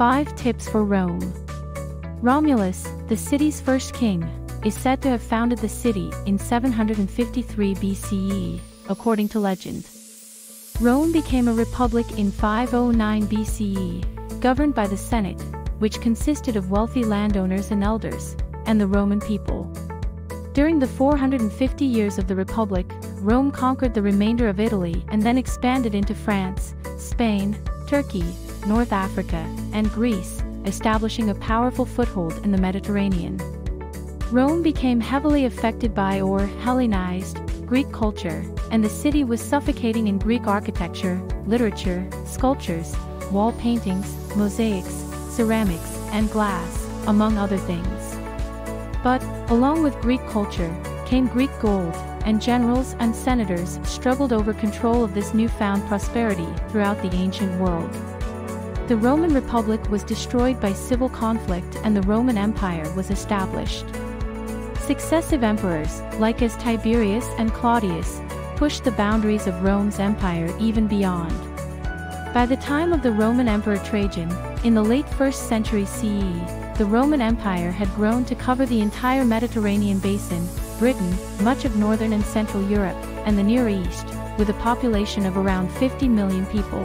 5 Tips for Rome. Romulus, the city's first king, is said to have founded the city in 753 BCE, according to legend. Rome became a republic in 509 BCE, governed by the Senate, which consisted of wealthy landowners and elders, and the Roman people. During the 450 years of the Republic, Rome conquered the remainder of Italy and then expanded into France, Spain, Turkey, North Africa, and Greece, establishing a powerful foothold in the Mediterranean. Rome became heavily affected by or Hellenized Greek culture, and the city was suffocating in Greek architecture, literature, sculptures, wall paintings, mosaics, ceramics, and glass, among other things. But, along with Greek culture, came Greek gold, and generals and senators struggled over control of this newfound prosperity throughout the ancient world. The Roman Republic was destroyed by civil conflict and the Roman Empire was established. Successive emperors, like as Tiberius and Claudius, pushed the boundaries of Rome's empire even beyond. By the time of the Roman Emperor Trajan, in the late 1st century CE, the Roman Empire had grown to cover the entire Mediterranean basin, Britain, much of northern and central Europe, and the Near East, with a population of around 50 million people.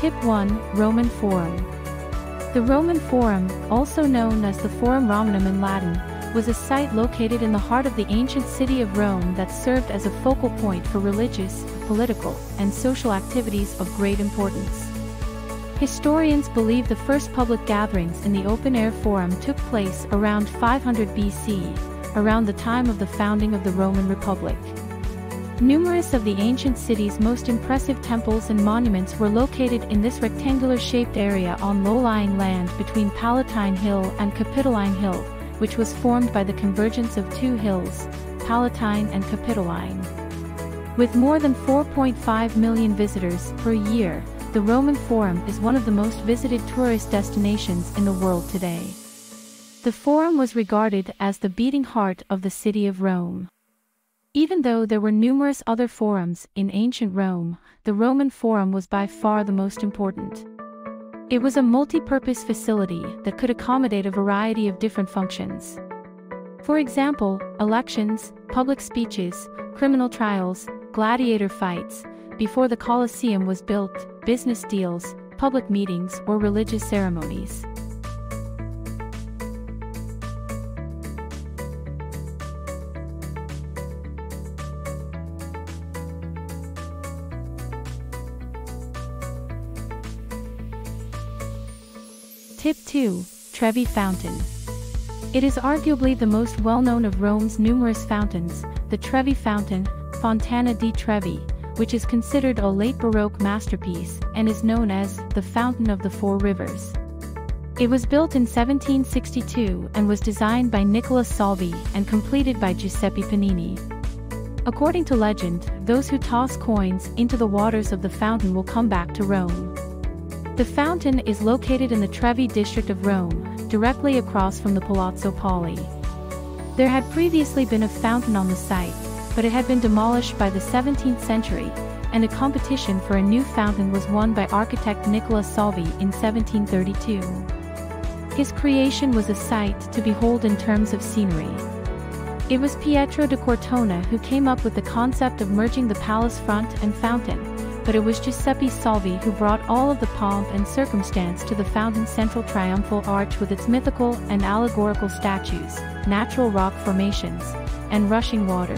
Tip 1. Roman Forum. The Roman Forum, also known as the Forum Romanum in Latin, was a site located in the heart of the ancient city of Rome that served as a focal point for religious, political, and social activities of great importance. Historians believe the first public gatherings in the open-air forum took place around 500 BC, around the time of the founding of the Roman Republic. Numerous of the ancient city's most impressive temples and monuments were located in this rectangular-shaped area on low-lying land between Palatine Hill and Capitoline Hill, which was formed by the convergence of two hills, Palatine and Capitoline. With more than 4.5 million visitors per year, the Roman Forum is one of the most visited tourist destinations in the world today. The Forum was regarded as the beating heart of the city of Rome. Even though there were numerous other forums in ancient Rome, the Roman Forum was by far the most important. It was a multi-purpose facility that could accommodate a variety of different functions. For example, elections, public speeches, criminal trials, gladiator fights, before the Colosseum was built, business deals, public meetings, or religious ceremonies. Tip 2. Trevi Fountain. It is arguably the most well-known of Rome's numerous fountains, the Trevi Fountain, Fontana di Trevi, which is considered a late Baroque masterpiece and is known as the Fountain of the Four Rivers. It was built in 1762 and was designed by Nicola Salvi and completed by Giuseppe Panini. According to legend, those who toss coins into the waters of the fountain will come back to Rome. The fountain is located in the Trevi district of Rome, directly across from the Palazzo Poli. There had previously been a fountain on the site, but it had been demolished by the 17th century, and a competition for a new fountain was won by architect Nicola Salvi in 1732. His creation was a sight to behold in terms of scenery. It was Pietro da Cortona who came up with the concept of merging the palace front and fountain, but it was Giuseppe Salvi who brought all of the pomp and circumstance to the fountain's central triumphal arch with its mythical and allegorical statues, natural rock formations, and rushing water.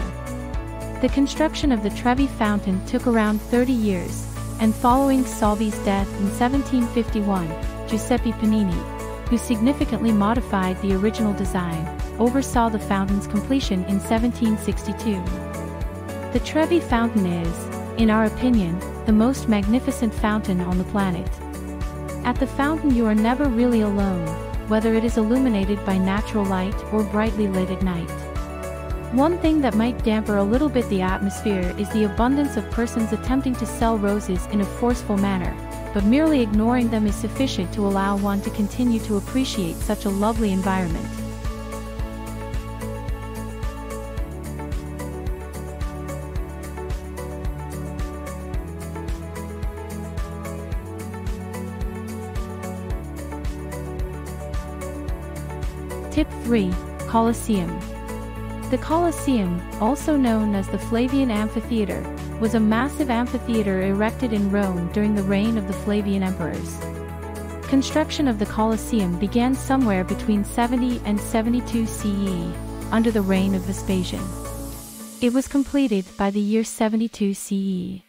The construction of the Trevi Fountain took around 30 years, and following Salvi's death in 1751, Giuseppe Panini, who significantly modified the original design, oversaw the fountain's completion in 1762. The Trevi Fountain is, in our opinion, the most magnificent fountain on the planet. At the fountain you are never really alone, whether it is illuminated by natural light or brightly lit at night. One thing that might damper a little bit the atmosphere is the abundance of persons attempting to sell roses in a forceful manner, but merely ignoring them is sufficient to allow one to continue to appreciate such a lovely environment. Tip 3. Colosseum. The Colosseum, also known as the Flavian Amphitheater, was a massive amphitheater erected in Rome during the reign of the Flavian emperors. Construction of the Colosseum began somewhere between 70 and 72 CE, under the reign of Vespasian. It was completed by the year 72 CE.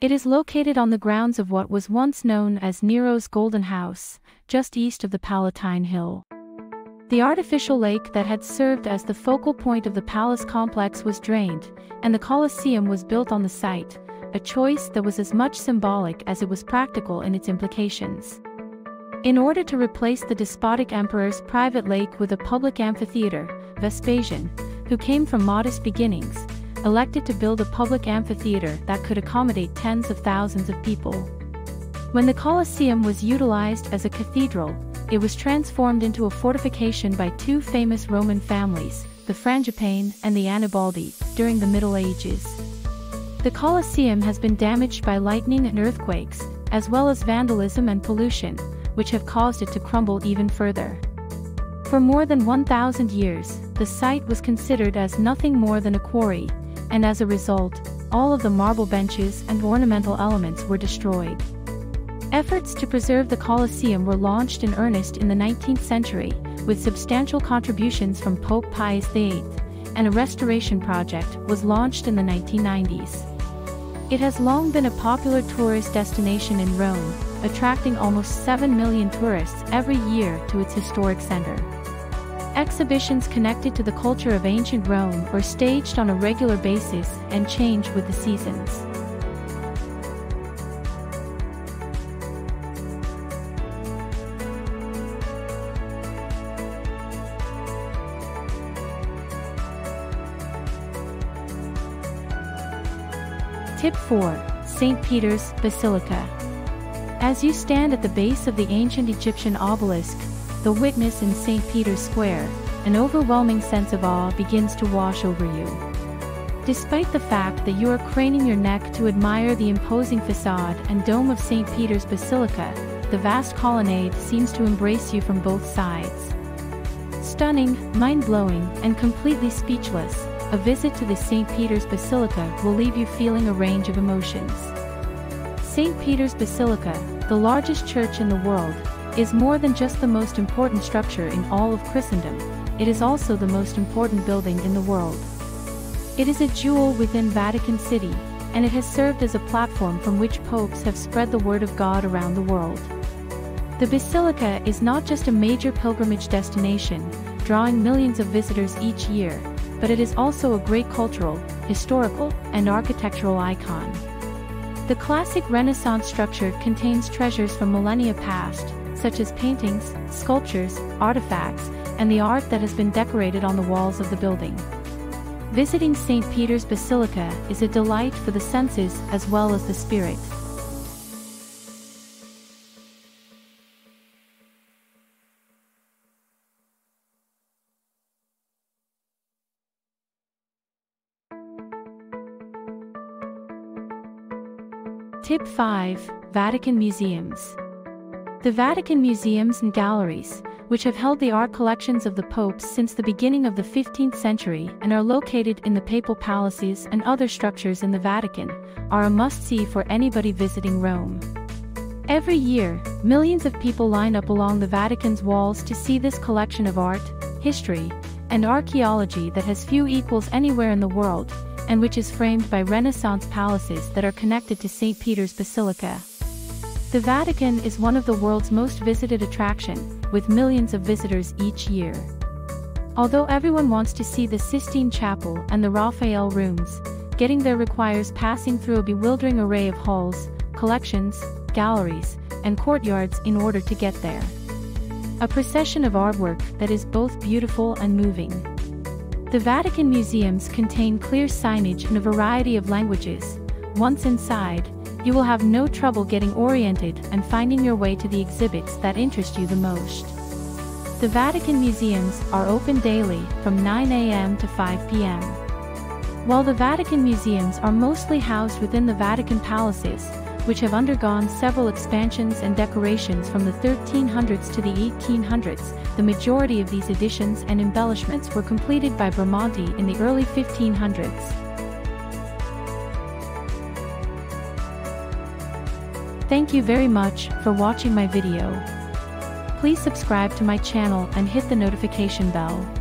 It is located on the grounds of what was once known as Nero's Golden House, just east of the Palatine Hill. The artificial lake that had served as the focal point of the palace complex was drained, and the Colosseum was built on the site, a choice that was as much symbolic as it was practical in its implications. In order to replace the despotic emperor's private lake with a public amphitheater, Vespasian, who came from modest beginnings, elected to build a public amphitheater that could accommodate tens of thousands of people. When the Colosseum was utilized as a cathedral, it was transformed into a fortification by two famous Roman families, the Frangipane and the Annibaldi, during the Middle Ages. The Colosseum has been damaged by lightning and earthquakes, as well as vandalism and pollution, which have caused it to crumble even further. For more than 1,000 years, the site was considered as nothing more than a quarry, and as a result, all of the marble benches and ornamental elements were destroyed. Efforts to preserve the Colosseum were launched in earnest in the 19th century, with substantial contributions from Pope Pius VIII, and a restoration project was launched in the 1990s. It has long been a popular tourist destination in Rome, attracting almost 7 million tourists every year to its historic center. Exhibitions connected to the culture of ancient Rome were staged on a regular basis and changed with the seasons. Tip 4. St. Peter's Basilica. As you stand at the base of the ancient Egyptian obelisk, the witness in St. Peter's Square, an overwhelming sense of awe begins to wash over you. Despite the fact that you are craning your neck to admire the imposing facade and dome of St. Peter's Basilica, the vast colonnade seems to embrace you from both sides. Stunning, mind-blowing, and completely speechless, a visit to the St. Peter's Basilica will leave you feeling a range of emotions. St. Peter's Basilica, the largest church in the world, is more than just the most important structure in all of Christendom, it is also the most important building in the world. It is a jewel within Vatican City, and it has served as a platform from which popes have spread the word of God around the world. The Basilica is not just a major pilgrimage destination, drawing millions of visitors each year, but it is also a great cultural, historical, and architectural icon. The classic Renaissance structure contains treasures from millennia past, such as paintings, sculptures, artifacts, and the art that has been decorated on the walls of the building. Visiting St. Peter's Basilica is a delight for the senses as well as the spirit. Tip 5. Vatican Museums. The Vatican Museums and Galleries, which have held the art collections of the popes since the beginning of the 15th century and are located in the papal palaces and other structures in the Vatican, are a must-see for anybody visiting Rome. Every year, millions of people line up along the Vatican's walls to see this collection of art, history, and archaeology that has few equals anywhere in the world, and which is framed by Renaissance palaces that are connected to St. Peter's Basilica. The Vatican is one of the world's most visited attractions, with millions of visitors each year. Although everyone wants to see the Sistine Chapel and the Raphael rooms, getting there requires passing through a bewildering array of halls, collections, galleries, and courtyards in order to get there. A procession of artwork that is both beautiful and moving. The Vatican Museums contain clear signage in a variety of languages. Once inside, you will have no trouble getting oriented and finding your way to the exhibits that interest you the most. The Vatican Museums are open daily from 9 a.m. to 5 p.m. While the Vatican Museums are mostly housed within the Vatican Palaces, which have undergone several expansions and decorations from the 1300s to the 1800s, the majority of these additions and embellishments were completed by Bramante in the early 1500s. Thank you very much for watching my video. Please subscribe to my channel and hit the notification bell.